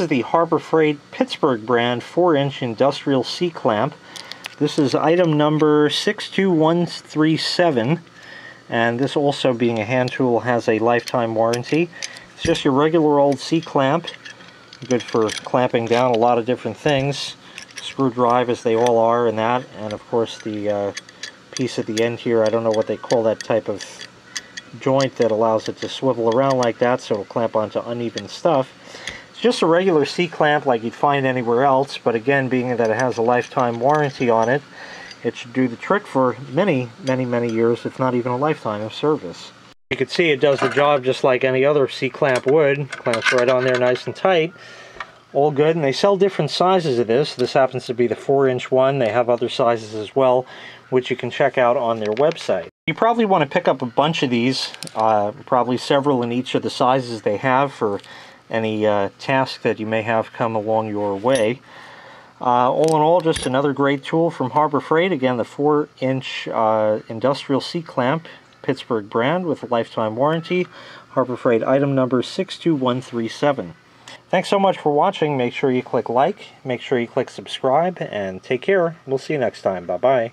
is the Harbor Freight Pittsburgh brand 4-inch industrial C-clamp. This is item number 62137, and this, also being a hand tool, has a lifetime warranty. It's just your regular old C-clamp, good for clamping down a lot of different things, screwdrive as they all are and that, and of course the piece at the end here, I don't know what they call that type of joint that allows it to swivel around like that so it'll clamp onto uneven stuff. It's just a regular C-clamp like you'd find anywhere else, but again, being that it has a lifetime warranty on it, it should do the trick for many years, if not even a lifetime of service. You can see it does the job just like any other C-clamp would. Clamps right on there nice and tight. All good, and they sell different sizes of this. This happens to be the 4-inch one. They have other sizes as well, which you can check out on their website. You probably want to pick up a bunch of these, probably several in each of the sizes they have for any task that you may have come along your way. All in all, just another great tool from Harbor Freight. Again, the 4-inch industrial C-clamp, Pittsburgh brand with a lifetime warranty. Harbor Freight, item number 62137. Thanks so much for watching. Make sure you click like, make sure you click subscribe, and take care. We'll see you next time. Bye-bye.